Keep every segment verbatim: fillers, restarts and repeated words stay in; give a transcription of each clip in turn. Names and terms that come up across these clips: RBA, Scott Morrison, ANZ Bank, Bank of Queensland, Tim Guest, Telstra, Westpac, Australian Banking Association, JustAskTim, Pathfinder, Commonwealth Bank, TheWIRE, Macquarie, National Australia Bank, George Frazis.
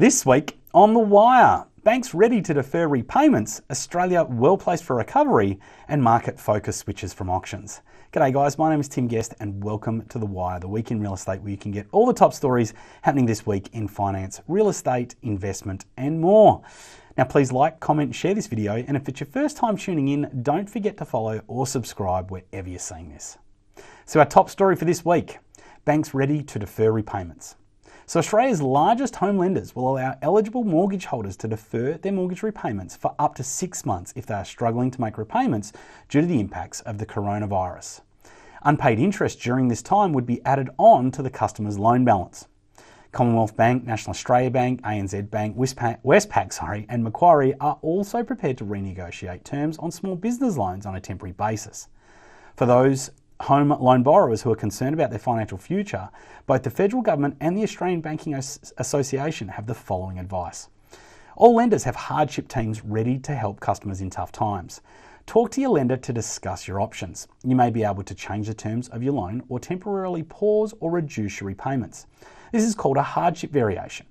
This week on The Wire, banks ready to defer repayments, Australia well placed for recovery, and market focus switches from auctions. G'day guys, my name is Tim Guest and welcome to The Wire, the week in real estate where you can get all the top stories happening this week in finance, real estate, investment and more. Now please like, comment, share this video, and if it's your first time tuning in, don't forget to follow or subscribe wherever you're seeing this. So our top story for this week, banks ready to defer repayments. So Australia's largest home lenders will allow eligible mortgage holders to defer their mortgage repayments for up to six months if they are struggling to make repayments due to the impacts of the coronavirus. Unpaid interest during this time would be added on to the customer's loan balance. Commonwealth Bank, National Australia Bank, A N Z Bank, Westpac, Westpac sorry, and Macquarie are also prepared to renegotiate terms on small business loans on a temporary basis. For those home loan borrowers who are concerned about their financial future, both the federal government and the Australian Banking Association have the following advice. All lenders have hardship teams ready to help customers in tough times. Talk to your lender to discuss your options. You may be able to change the terms of your loan or temporarily pause or reduce your repayments. This is called a hardship variation.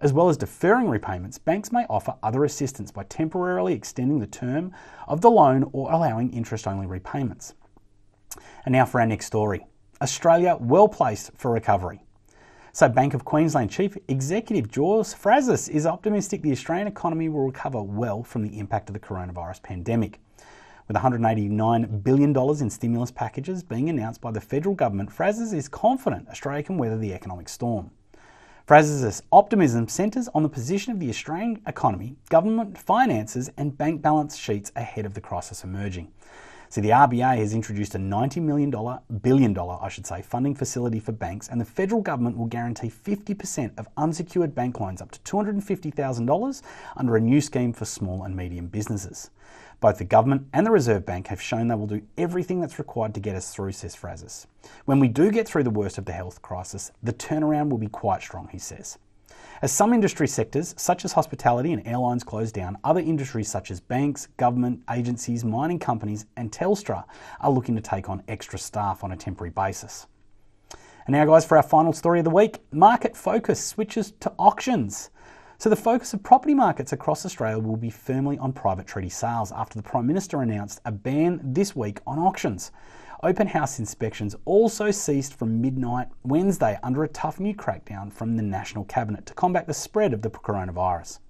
As well as deferring repayments, banks may offer other assistance by temporarily extending the term of the loan or allowing interest-only repayments. And now for our next story. Australia well placed for recovery. So Bank of Queensland Chief Executive George Frazis is optimistic the Australian economy will recover well from the impact of the coronavirus pandemic. With one hundred eighty-nine billion dollars in stimulus packages being announced by the federal government, Frazis is confident Australia can weather the economic storm. Frazis' optimism centres on the position of the Australian economy, government finances and bank balance sheets ahead of the crisis emerging. So the R B A has introduced a ninety million dollar, billion dollar, I should say, funding facility for banks, and the federal government will guarantee fifty percent of unsecured bank loans up to two hundred fifty thousand dollars under a new scheme for small and medium businesses. Both the government and the Reserve Bank have shown they will do everything that's required to get us through, says Frazis. When we do get through the worst of the health crisis, the turnaround will be quite strong, he says. As some industry sectors, such as hospitality and airlines, close down, other industries such as banks, government, agencies, mining companies and Telstra are looking to take on extra staff on a temporary basis. And now guys, for our final story of the week, market focus switches to auctions. So the focus of property markets across Australia will be firmly on private treaty sales after the Prime Minister announced a ban this week on auctions. Open house inspections also ceased from midnight Wednesday under a tough new crackdown from the National Cabinet to combat the spread of the coronavirus.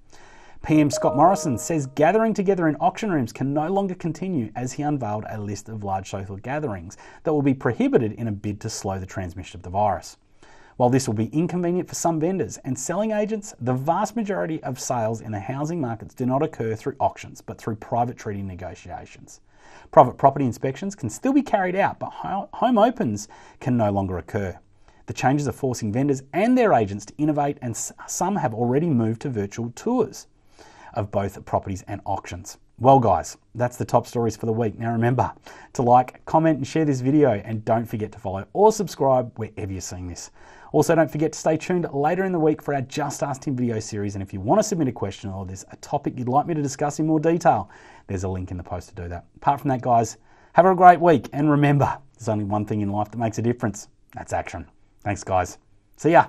P M Scott Morrison says gathering together in auction rooms can no longer continue as he unveiled a list of large social gatherings that will be prohibited in a bid to slow the transmission of the virus. While this will be inconvenient for some vendors and selling agents, the vast majority of sales in the housing markets do not occur through auctions but through private treaty negotiations. Private property inspections can still be carried out, but home opens can no longer occur. The changes are forcing vendors and their agents to innovate, and some have already moved to virtual tours of both properties and auctions. Well guys, that's the top stories for the week. Now remember to like, comment and share this video, and don't forget to follow or subscribe wherever you're seeing this. Also, don't forget to stay tuned later in the week for our Just Ask Tim video series, and if you want to submit a question or there's a topic you'd like me to discuss in more detail, there's a link in the post to do that. Apart from that guys, have a great week, and remember, there's only one thing in life that makes a difference. That's action. Thanks guys. See ya.